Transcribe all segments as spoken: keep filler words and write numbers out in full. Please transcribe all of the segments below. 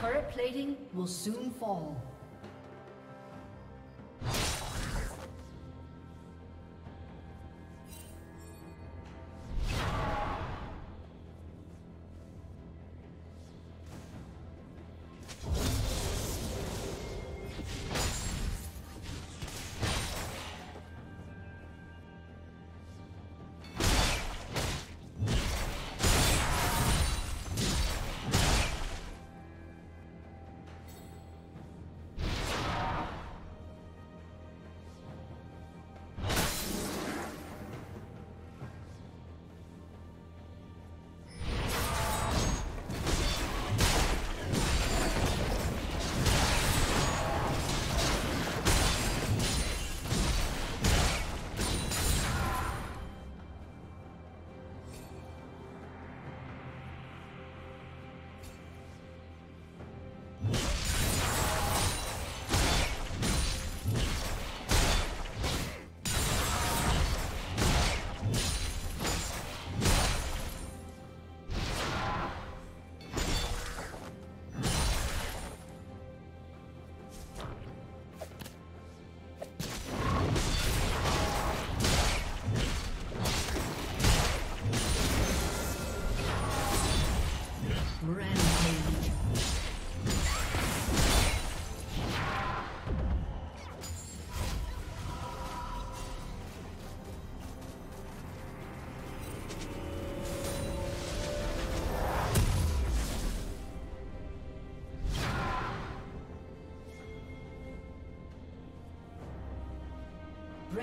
Turret plating will soon fall.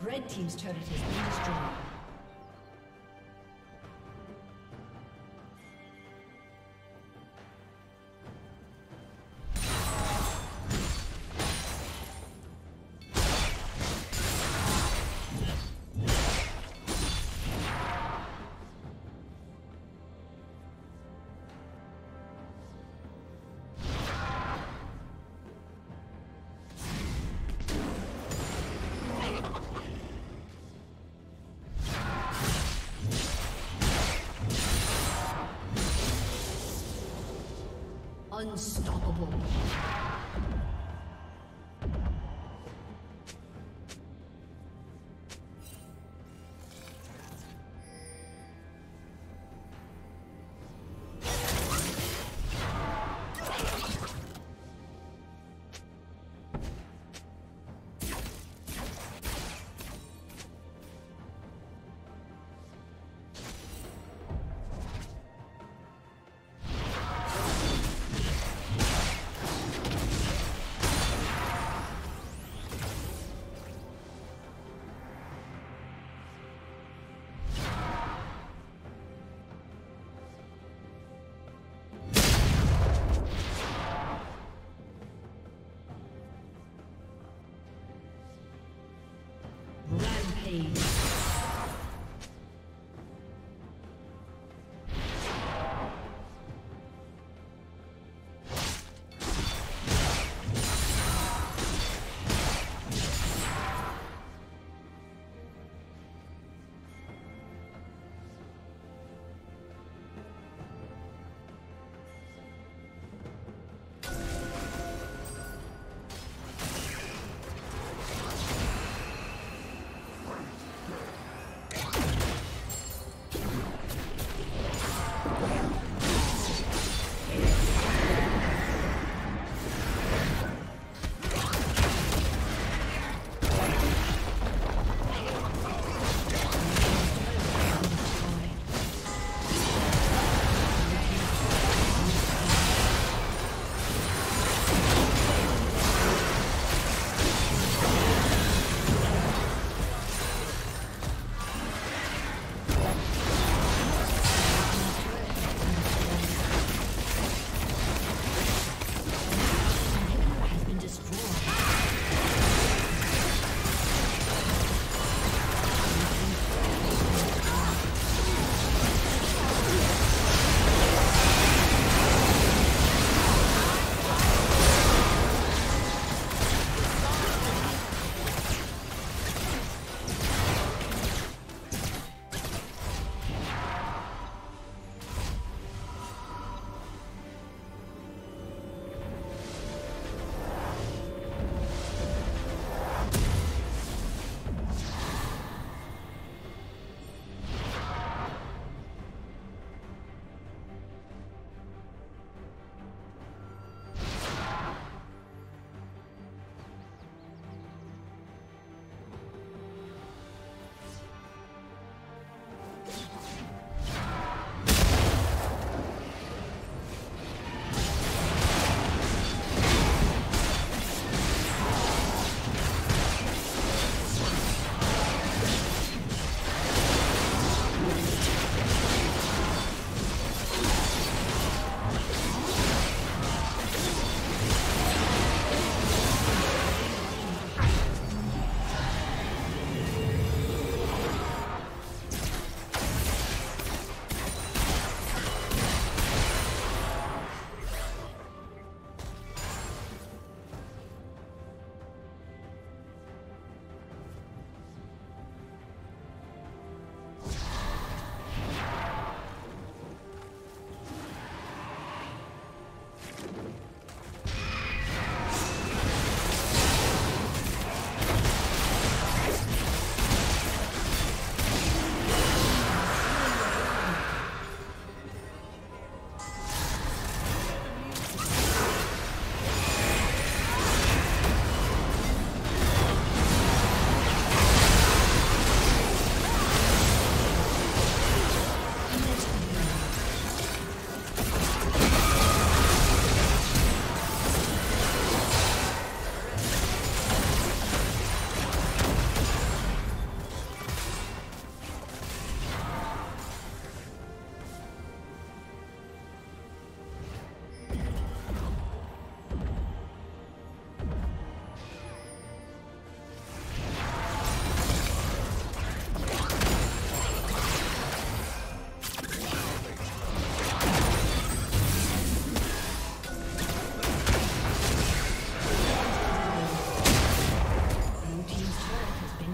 Red team's turret has been destroyed. Unstoppable.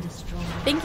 been destroyed. Thank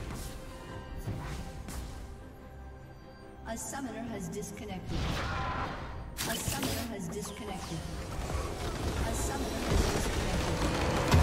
A summoner has disconnected. A summoner has disconnected. A summoner has disconnected.